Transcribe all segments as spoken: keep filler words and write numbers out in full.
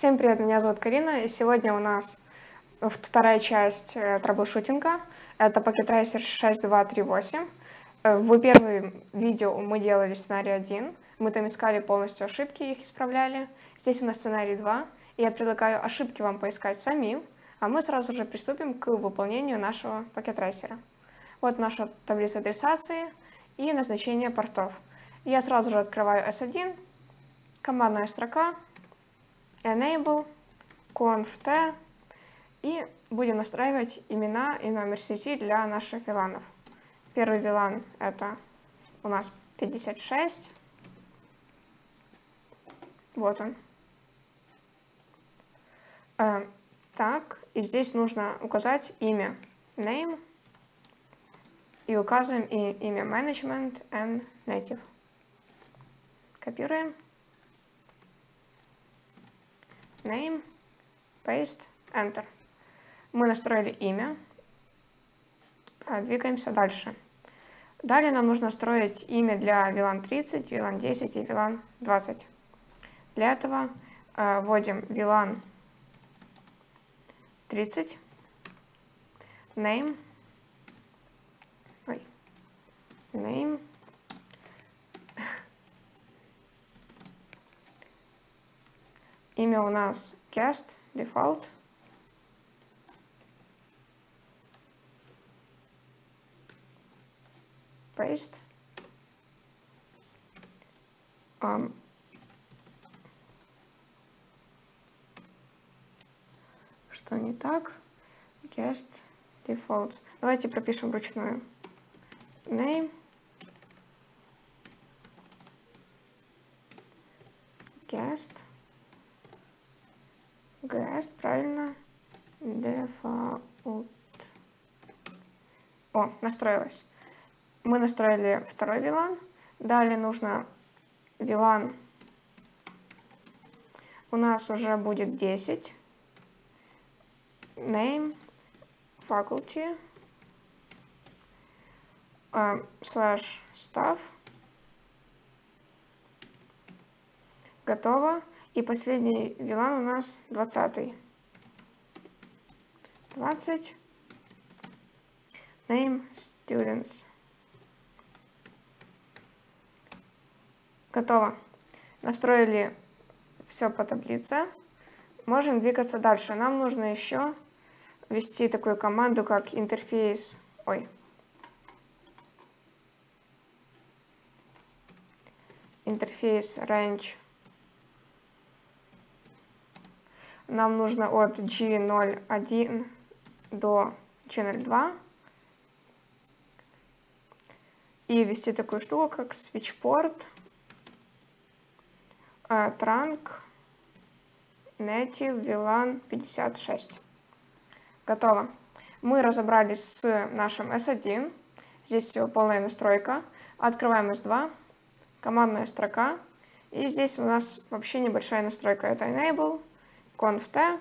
Всем привет, меня зовут Карина, и сегодня у нас вторая часть траблшутинга. Это Packet Tracer шесть два три восемь. В первом видео мы делали сценарий один, мы там искали полностью ошибки, их исправляли. Здесь у нас сценарий два, и я предлагаю ошибки вам поискать самим, а мы сразу же приступим к выполнению нашего Packet Tracer. Вот наша таблица адресации и назначение портов. Я сразу же открываю эс один, командная строка, enable, conf-t, и будем настраивать имена и номер сети для наших виланов. Первый вилан это у нас пятьдесят шесть, вот он. Э, так, и здесь нужно указать имя name, и указываем и имя management and native. Копируем. Name, paste, enter. Мы настроили имя. Двигаемся дальше. Далее нам нужно строить имя для ви лан тридцать, ви лан десять и ви лан двадцать. Для этого э, вводим ви лан тридцать, name, ой, name, имя у нас guest, default. Paste. Um. Что не так? Guest, default. Давайте пропишем вручную. Name. Guest. Guest, правильно, default. О, настроилась. Мы настроили второй ви лан. Далее нужно ви лан. У нас уже будет десять. Name, faculty, uh, slash staff. Готово. И последний ви лан у нас двадцатый. двадцать. Name students. Готово. Настроили все по таблице. Можем двигаться дальше. Нам нужно еще ввести такую команду, как интерфейс. Ой. Интерфейс range. Нам нужно от джи ноль один до джи ноль два и ввести такую штуку, как switchport, uh, trunk, native, ви лан пятьдесят шесть. Готово. Мы разобрались с нашим эс один. Здесь всего полная настройка. Открываем эс два, командная строка. И здесь у нас вообще небольшая настройка. Это enable. Conf-t,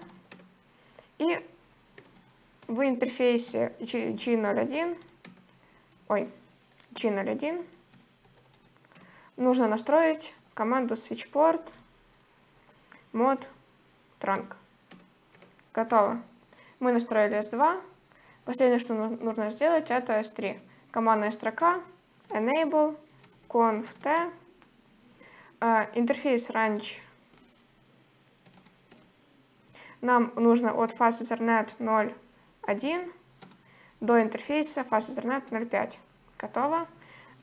и в интерфейсе джи ноль один, ой, джи ноль один нужно настроить команду switchport mod trunk. Готово. Мы настроили эс два. Последнее, что нужно сделать, это эс три. Командная строка, enable, conf-t, интерфейс range. Нам нужно от FastEthernet ноль один до интерфейса FastEthernet ноль пять. Готово.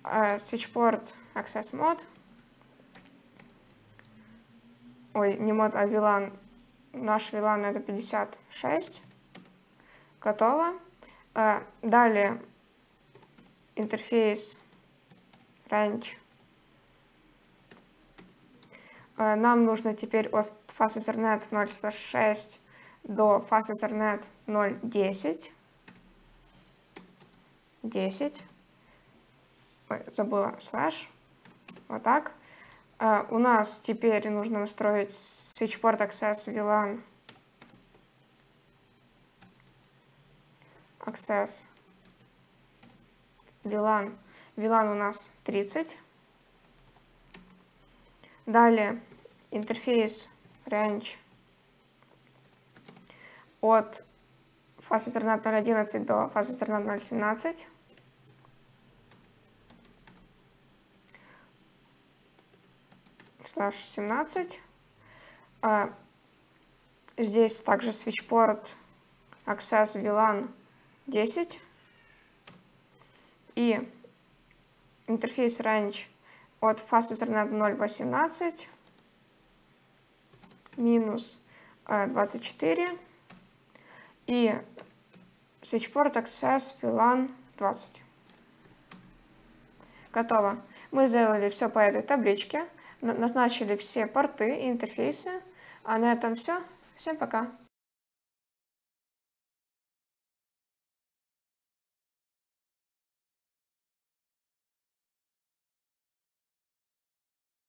Switchport access mode. Ой, не мод, а ви лан. Наш ви лан это пятьдесят шесть. Готово. Далее интерфейс range. Нам нужно теперь от FastEthernet ноль шесть до FastEthernet ноль десять. десять. Ой, забыла слэш. Вот так. Uh, у нас теперь нужно настроить switchport access ви лан access ви лан. ви лан у нас тридцать. Далее интерфейс range от FastEthernet ноль точка одиннадцать до FastEthernet ноль точка семнадцать. слэш семнадцать. Здесь также свитчпорт Access ви лан десять. И интерфейс range от FastEthernet ноль точка восемнадцать минус двадцать четыре. И свитчпорт Access ви лан двадцать. Готово. Мы сделали все по этой табличке. Назначили все порты и интерфейсы. А на этом все. Всем пока.